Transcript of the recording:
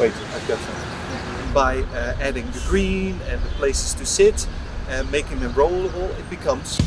Wait, I've got some. By adding the green and the places to sit and making them rollable, it becomes